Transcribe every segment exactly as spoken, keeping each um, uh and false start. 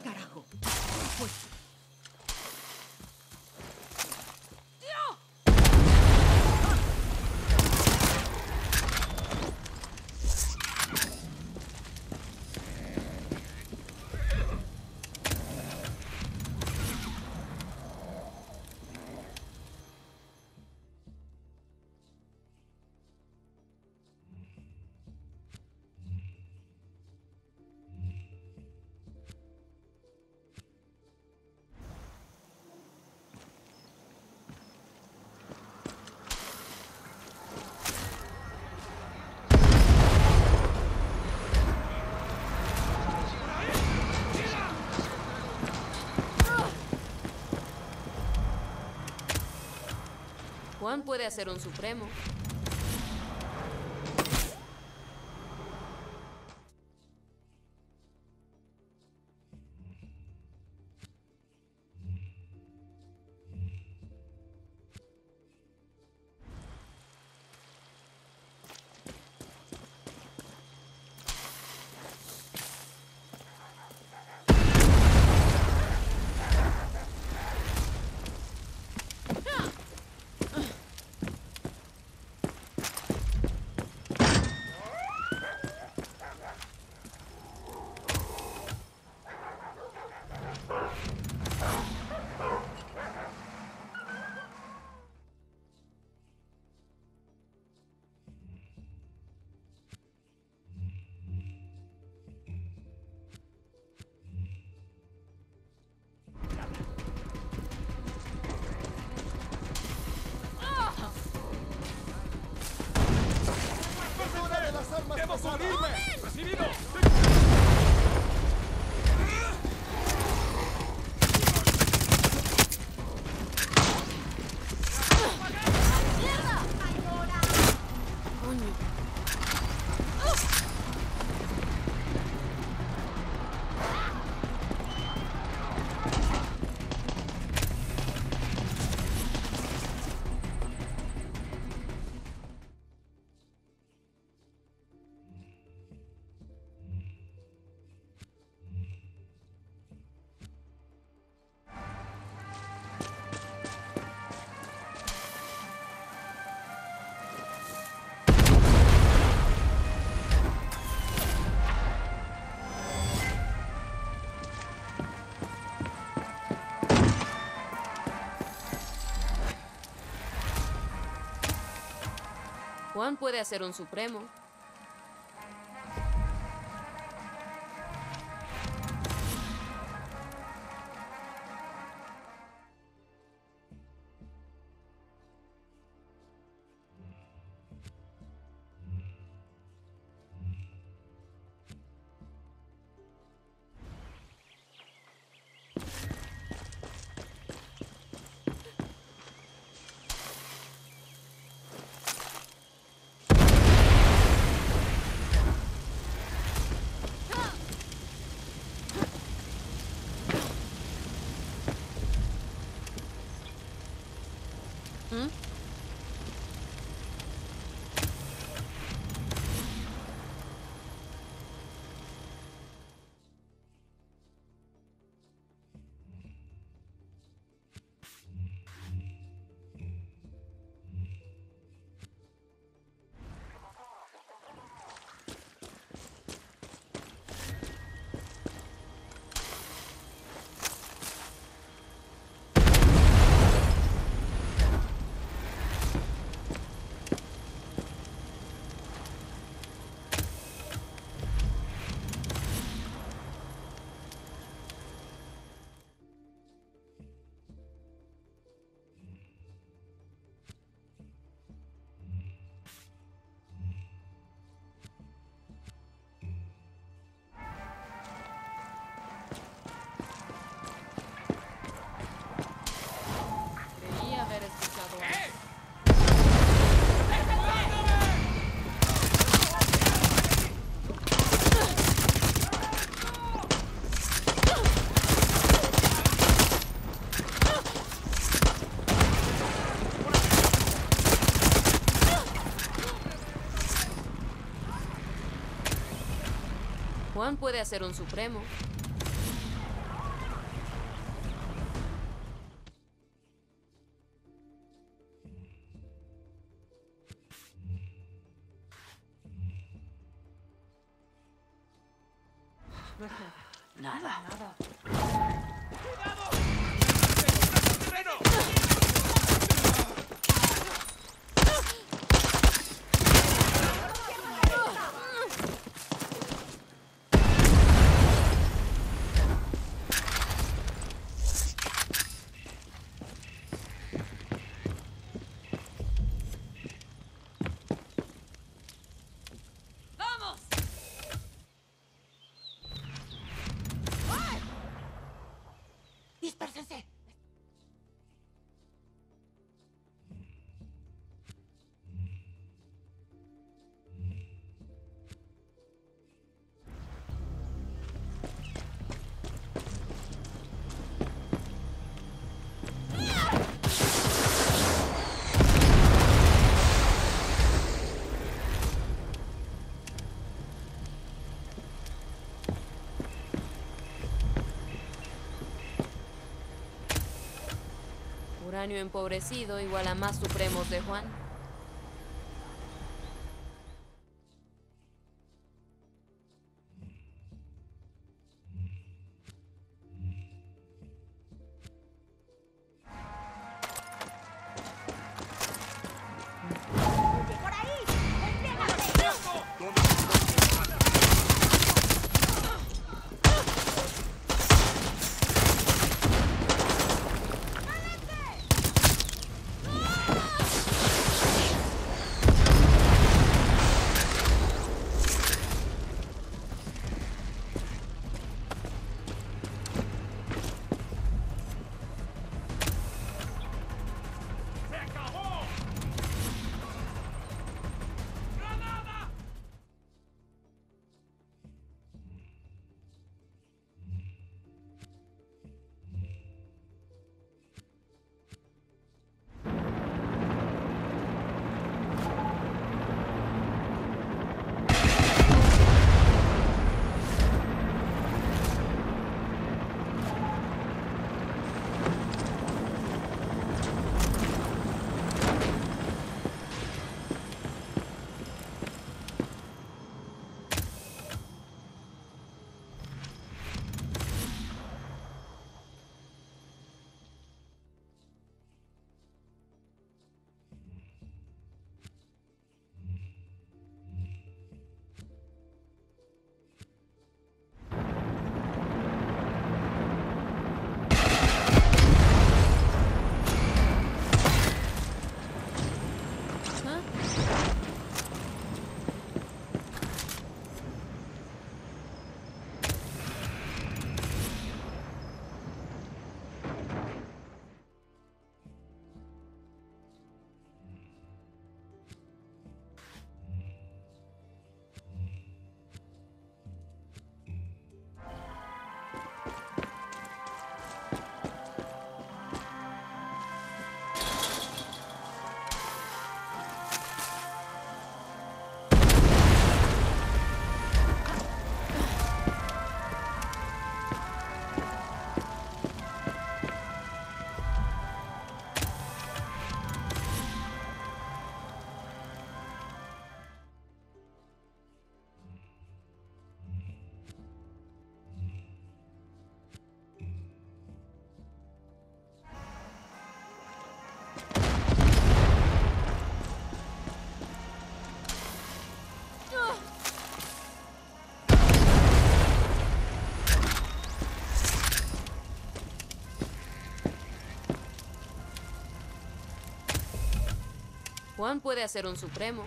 carajo. Pues... Juan puede hacer un supremo. Juan puede hacer un supremo. Juan puede hacer un supremo. Nada, nada. ¡Cuidado! ¡Seguras el terreno! Uranio empobrecido igual a más supremos de Juan. Juan puede hacer un supremo.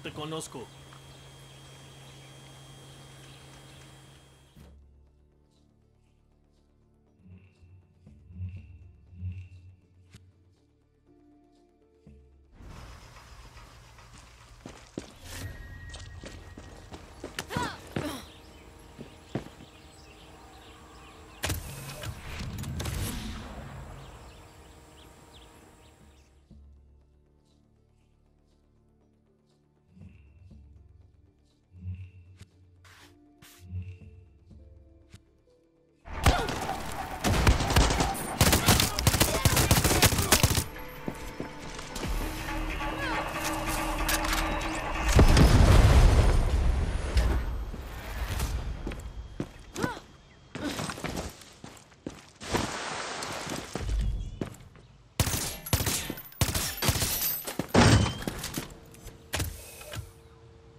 No te conozco.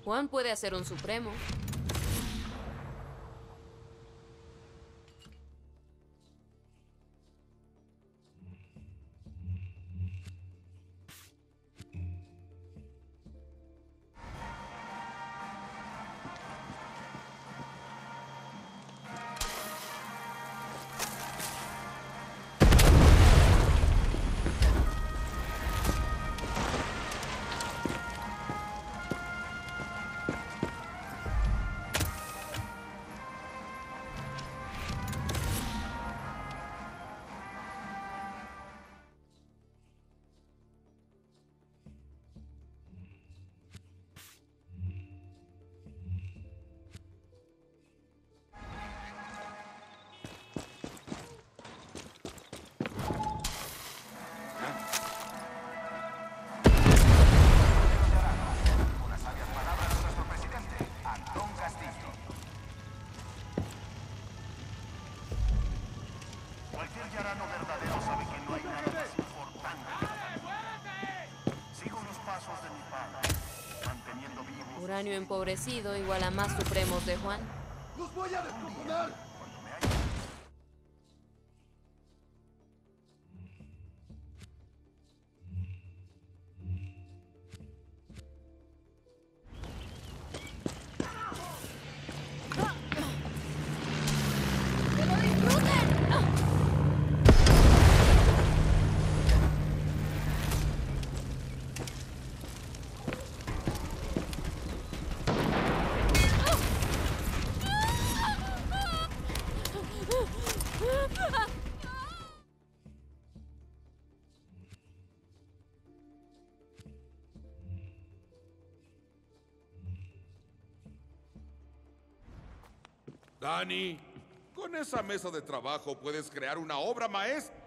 Juan puede hacer un supremo. Uranio empobrecido igual a más supremos de Juan. ¡Los voy a descojonar! Dani, con esa mesa de trabajo puedes crear una obra maestra.